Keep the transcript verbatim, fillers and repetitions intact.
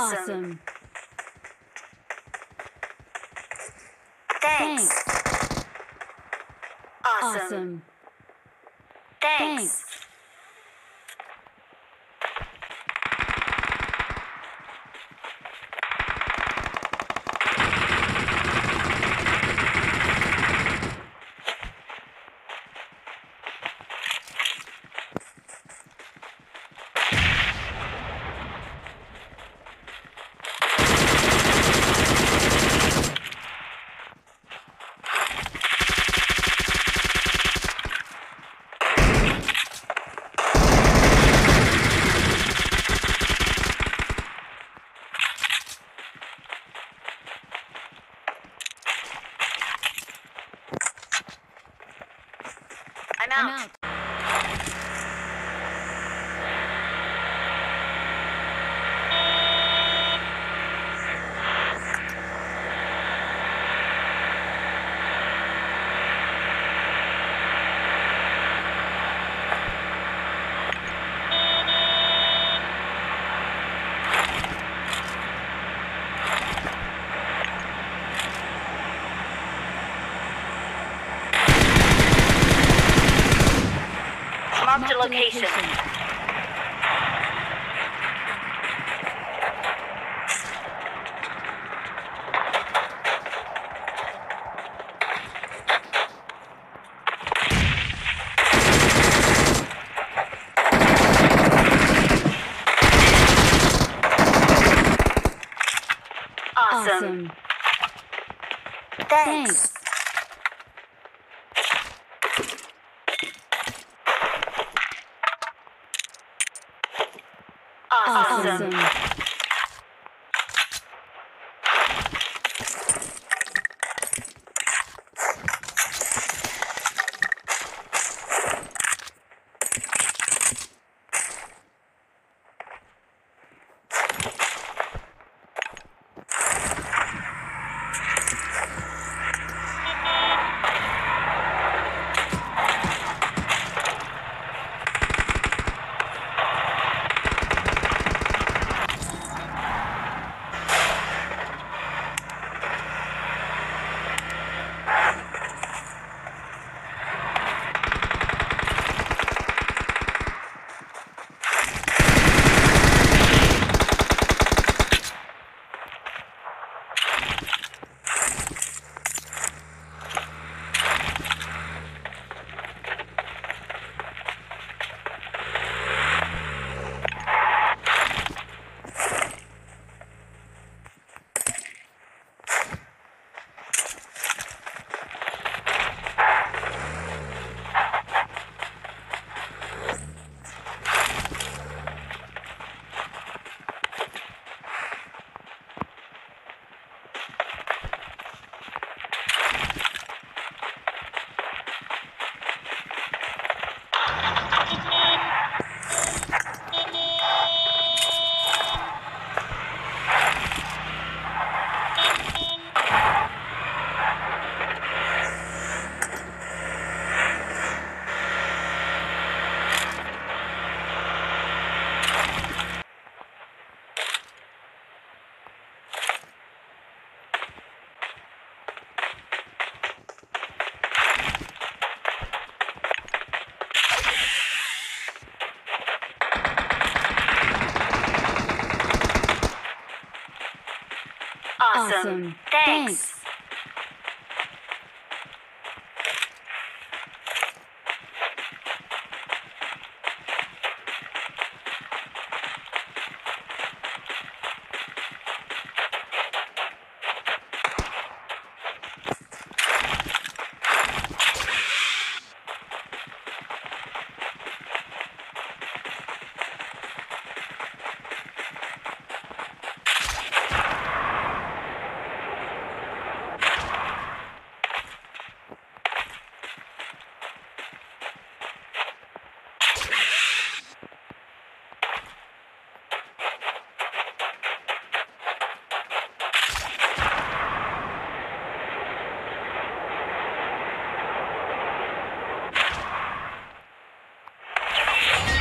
Awesome. awesome. Thanks. Thanks. Awesome. awesome. Thanks. Thanks. Location. location. Awesome. Awesome. Thanks. Thanks.